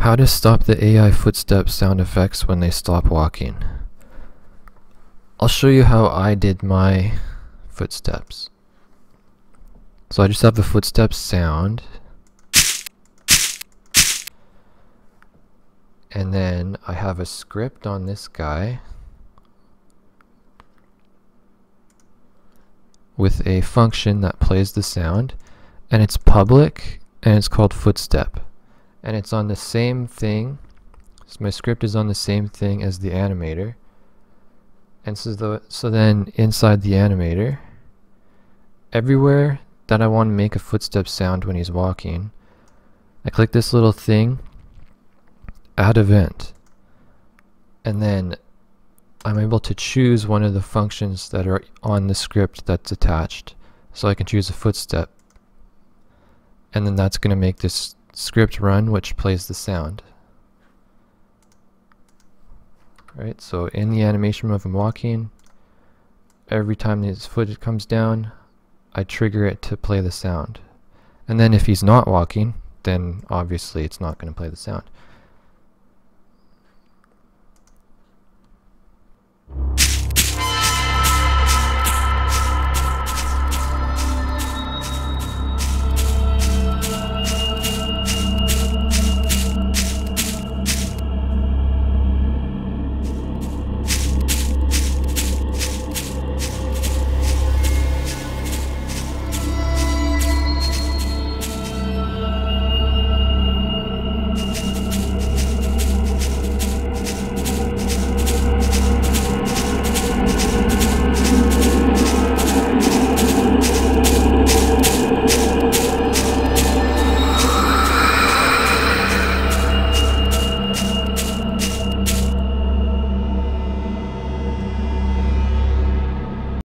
How to stop the AI footstep sound effects when they stop walking. I'll show you how I did my footsteps. So I just have the footsteps sound, and then I have a script on this guy with a function that plays the sound, and it's public, and it's called footstep. And it's on the same thing, so my script is on the same thing as the animator. And so then inside the animator, everywhere that I want to make a footstep sound when he's walking, I click this little thing, add event, and then I'm able to choose one of the functions that are on the script that's attached. So I can choose a footstep, and then that's going to make this script run, which plays the sound. Right, so in the animation of him walking, every time his foot comes down, I trigger it to play the sound. And then if he's not walking, then obviously it's not going to play the sound.